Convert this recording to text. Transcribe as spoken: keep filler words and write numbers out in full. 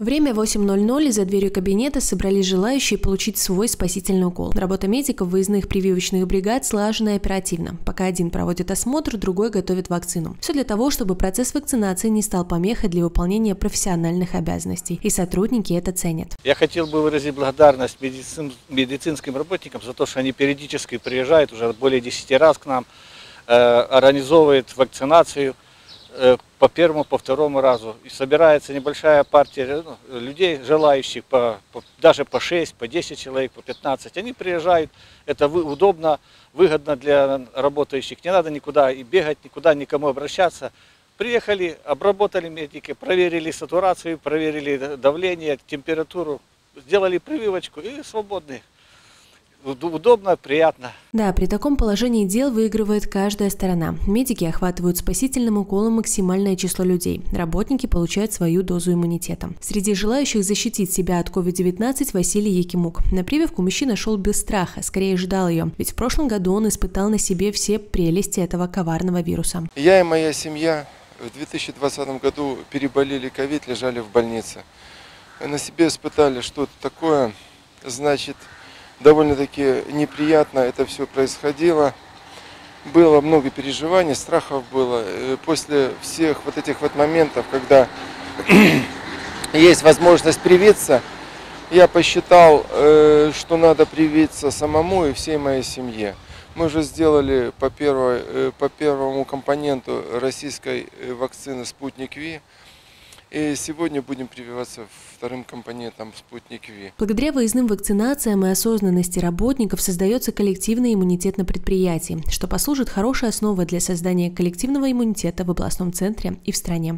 Время восемь ноль ноль, и за дверью кабинета собрались желающие получить свой спасительный укол. Работа медиков выездных прививочных бригад слажена и оперативно. Пока один проводит осмотр, другой готовит вакцину. Все для того, чтобы процесс вакцинации не стал помехой для выполнения профессиональных обязанностей. И сотрудники это ценят. Я хотел бы выразить благодарность медицин, медицинским работникам за то, что они периодически приезжают, уже более десяти раз к нам, э, организовывают вакцинацию. По первому, по второму разу. И собирается небольшая партия людей, желающих по, по, даже по шесть, по десять человек, по пятнадцать. Они приезжают, это удобно, выгодно для работающих. Не надо никуда и бегать, никуда никому обращаться. Приехали, обработали медики, проверили сатурацию, проверили давление, температуру, сделали прививочку и свободны. Удобно, приятно. Да, при таком положении дел выигрывает каждая сторона. Медики охватывают спасительным уколом максимальное число людей. Работники получают свою дозу иммунитета. Среди желающих защитить себя от ковид девятнадцать Василий Якимук. На прививку мужчина шел без страха, скорее ждал ее. Ведь в прошлом году он испытал на себе все прелести этого коварного вируса. Я и моя семья в две тысячи двадцатом году переболели ковид, лежали в больнице. На себе испытали что-то такое, значит... Довольно-таки неприятно это все происходило. Было много переживаний, страхов было. После всех вот этих вот моментов, когда есть возможность привиться, я посчитал, что надо привиться самому и всей моей семье. Мы уже сделали по, первой, по первому компоненту российской вакцины «Спутник Ви». И сегодня будем прививаться вторым компонентом «Спутник Ви». Благодаря выездным вакцинациям и осознанности работников создается коллективный иммунитет на предприятии, что послужит хорошей основой для создания коллективного иммунитета в областном центре и в стране.